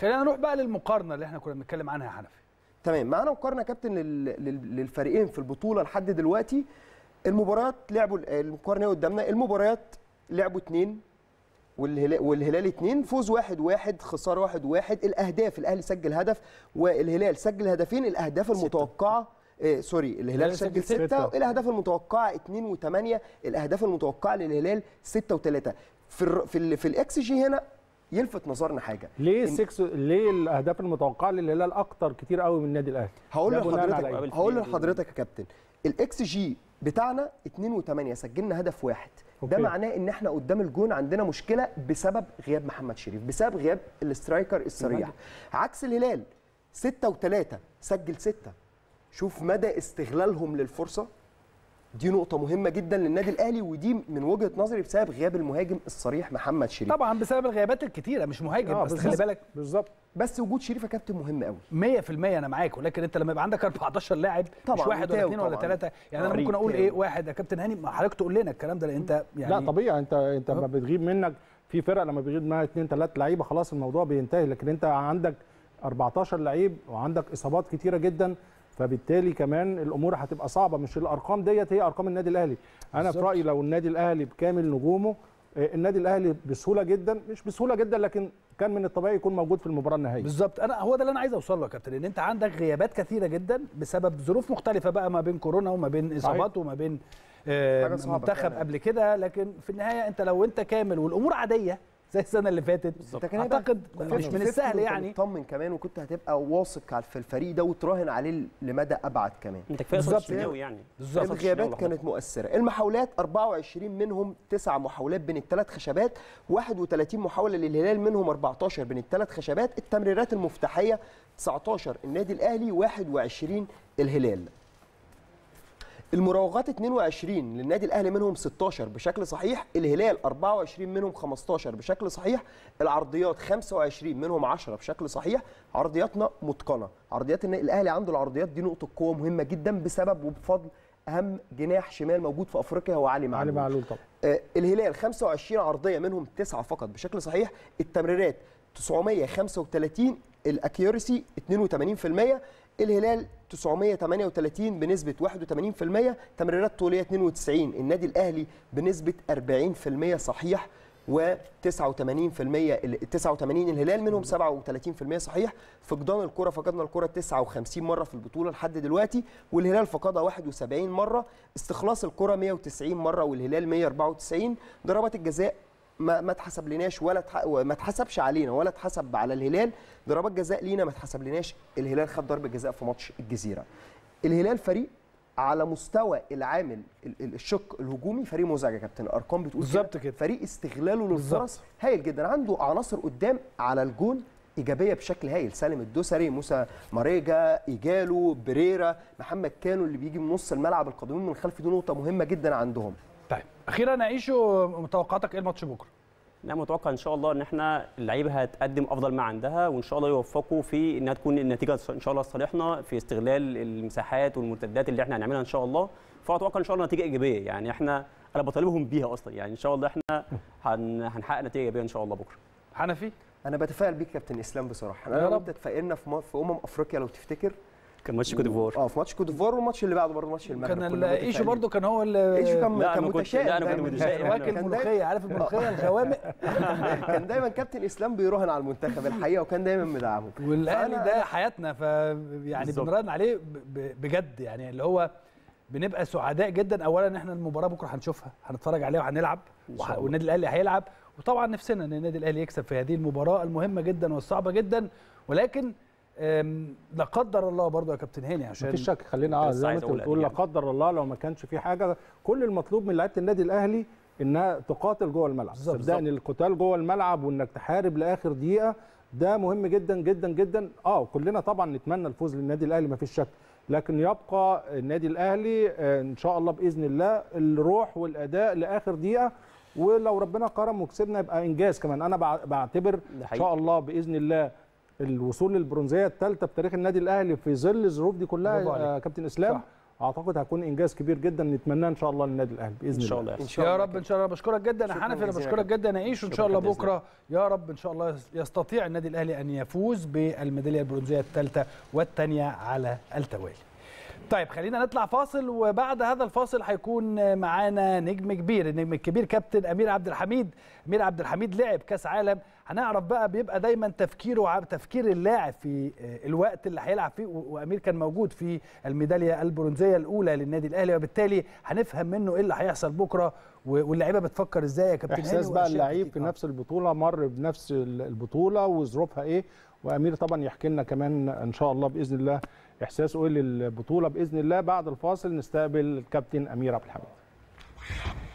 خلينا نروح بقى للمقارنه اللي احنا كنا بنتكلم عنها يا حنفي. تمام، معانا مقارنه كابتن للفريقين في البطوله لحد دلوقتي. المباريات لعبوا، المقارنه قدامنا، المباريات لعبوا 2 والهلال 2، فوز 1-1، خساره 1-1. الاهداف الاهلي سجل هدف والهلال سجل هدفين، الاهداف المتوقعه الهلال سجل 6 والاهداف المتوقعه 2 و8، الاهداف المتوقعه للهلال 6 و3. في الاكس جي هنا يلفت نظرنا حاجه، ليه ليه الاهداف المتوقعه للهلال اكتر كتير قوي من النادي الاهلي؟ هقول لحضرتك يا كابتن، الاكس جي بتاعنا 2 و8، سجلنا هدف 1. ده معناه ان احنا قدام الجون عندنا مشكله بسبب غياب محمد شريف، بسبب غياب الاسترايكر السريع. عكس الهلال 6 و3، سجل 6. شوف مدى استغلالهم للفرصه. دي نقطة مهمة جدا للنادي الأهلي، ودي من وجهة نظري بسبب غياب المهاجم الصريح محمد شريف. طبعا بسبب الغيابات الكتيرة، مش مهاجم بس، خلي بالك. بالظبط، بس وجود شريف يا كابتن مهم قوي 100%. أنا معاك، ولكن أنت لما يبقى عندك 14 لاعب مش 1 ولا 2 ولا 3، يعني أنا ممكن أقول إيه 1 يا كابتن هاني، حضرتك تقول لنا الكلام ده، لأن أنت يعني لا طبيعي، أنت ما بتغيب منك في فرقة، لما بيغيب منها 2 3 لعيبة خلاص الموضوع بينتهي، لكن أنت عندك 14 لعيب وعندك إصابات كتيرة جدا، فبالتالي كمان الامور هتبقى صعبه. مش الارقام ديت هي ارقام النادي الاهلي. انا بالزبط. في رايي لو النادي الاهلي بكامل نجومه، النادي الاهلي بسهوله جدا، مش بسهوله جدا لكن كان من الطبيعي يكون موجود في المباراه النهائيه. بالظبط، انا هو ده اللي انا عايز اوصل له يا كابتن، ان انت عندك غيابات كثيره جدا بسبب ظروف مختلفه بقى، ما بين كورونا وما بين اصابات وما بين منتخب قبل كده، لكن في النهايه انت لو انت كامل والامور عاديه زي السنه اللي فاتت، اعتقد مش من السهل يعني تطمن كمان، وكنت هتبقى واثق في الفريق ده وتراهن عليه لمدى ابعد كمان. انت كفايه صدق يعني. بالظبط، الغيابات كانت مؤثره. المحاولات 24 منهم 9 محاولات بين الثلاث خشبات، 31 محاوله للهلال منهم 14 بين الثلاث خشبات. التمريرات المفتاحيه 19 النادي الاهلي، 21 الهلال. المراوغات 22 للنادي الاهلي منهم 16 بشكل صحيح، الهلال 24 منهم 15 بشكل صحيح. العرضيات 25 منهم 10 بشكل صحيح. عرضياتنا متقنه، عرضيات الاهلي عنده العرضيات دي نقطه قوه مهمه جدا بسبب وبفضل اهم جناح شمال موجود في افريقيا هو علي معلول. طبعا. الهلال 25 عرضيه منهم 9 فقط بشكل صحيح. التمريرات 935، الاكيورسي 82%، الهلال 938 بنسبة 81%، تمريرات طولية 92، النادي الأهلي بنسبة 40% صحيح و89 الهلال منهم 37% صحيح. فقدان الكرة، فقدنا الكرة 59 مرة في البطولة لحد دلوقتي، والهلال فقدها 71 مرة. استخلاص الكرة 190 مرة والهلال 194. ضربات الجزاء ما اتحسب لناش ولا ما اتحسبش علينا ولا اتحسب على الهلال. ضربات جزاء لينا ما اتحسب لناش، الهلال خد ضربه جزاء في ماتش الجزيره. الهلال فريق على مستوى العامل الشق الهجومي فريق مزعج يا كابتن، الارقام بتقول بالظبط كده. فريق استغلاله للفرص هايل جدا، عنده عناصر قدام على الجون ايجابيه بشكل هايل. سالم الدوسري، موسى ماريجا، ايجالو، بريرا، محمد كانو اللي بيجي من نص الملعب، القادمين من خلف، دي نقطه مهمه جدا عندهم. طيب اخيرا عيشوا، متوقعاتك ايه الماتش بكره؟ انا متوقع ان شاء الله ان احنا اللعيبه هتقدم افضل ما عندها، وان شاء الله يوفقوا في انها تكون النتيجه ان شاء الله لصالحنا في استغلال المساحات والمرتدات اللي احنا هنعملها ان شاء الله. فاتوقع ان شاء الله نتيجه ايجابيه، يعني انا بطالبهم بيها اصلا، يعني ان شاء الله احنا هنحقق نتيجه ايجابيه ان شاء الله بكره. حنفي، انا بتفائل بيك كابتن اسلام بصراحه. انا كنت اتفائلنا في افريقيا لو تفتكر، كان ماتش كوتيفوار، في ماتش كوتيفوار والماتش اللي بعده برضه ماتش المغرب، كان ايشو برضه كان هو اللي ايشو كان متشائم. لا انا كنت متشائم، واكل ملوخيه، عارف الملوخيه الخوامق. كان دايما كابتن اسلام بيراهن على المنتخب الحقيقه، وكان دايما مدعمه، والاهلي ده حياتنا، ف يعني بنراهن عليه بجد، يعني اللي هو بنبقى سعداء جدا. اولا ان احنا المباراه بكره هنشوفها، هنتفرج عليها وهنلعب، والنادي الاهلي هيلعب، وطبعا نفسنا ان النادي الاهلي يكسب في هذه المباراه المهمه جدا والصعبه جدا. ولكن لا قدر الله برضه يا كابتن هاني، عشان مفيش شك، خلينا زي ما انت بتقول، لا قدر الله لو ما كانش في حاجه، كل المطلوب من لعيبه النادي الاهلي انها تقاتل جوه الملعب. صدقني القتال جوه الملعب وانك تحارب لاخر دقيقه ده مهم جدا جدا جدا. كلنا طبعا نتمنى الفوز للنادي الاهلي مفيش شك، لكن يبقى النادي الاهلي ان شاء الله باذن الله الروح والاداء لاخر دقيقه، ولو ربنا كرم وكسبنا يبقى انجاز كمان. انا بعتبر ان شاء الله باذن الله الوصول للبرونزيه الثالثه بتاريخ النادي الاهلي في ظل الظروف دي كلها كابتن اسلام، صح. اعتقد هيكون انجاز كبير جدا نتمناه ان شاء الله للنادي الاهلي باذن الله. ان شاء الله يا رب. ان شاء الله. بشكرك جدا يا حنفي، انا بشكرك جدا يا ايشو. ان شاء الله بكره يا رب ان شاء الله يستطيع النادي الاهلي ان يفوز بالميداليه البرونزيه الثالثه والثانيه على التوالي. طيب خلينا نطلع فاصل، وبعد هذا الفاصل هيكون معانا نجم كبير، النجم الكبير كابتن امير عبد الحميد. امير عبد الحميد لاعب كاس عالم، هنعرف بقى بيبقى دايما تفكيره تفكير اللاعب في الوقت اللي هيلعب فيه، وامير كان موجود في الميداليه البرونزيه الاولى للنادي الاهلي، وبالتالي هنفهم منه ايه اللي هيحصل بكره واللعيبه بتفكر ازاي يا كابتن. احساس بقى اللعيب في نفس البطوله، مر بنفس البطوله وظروفها ايه، وامير طبعا يحكي لنا كمان ان شاء الله باذن الله احساسه ايه للبطوله باذن الله. بعد الفاصل نستقبل الكابتن امير عبد الحميد.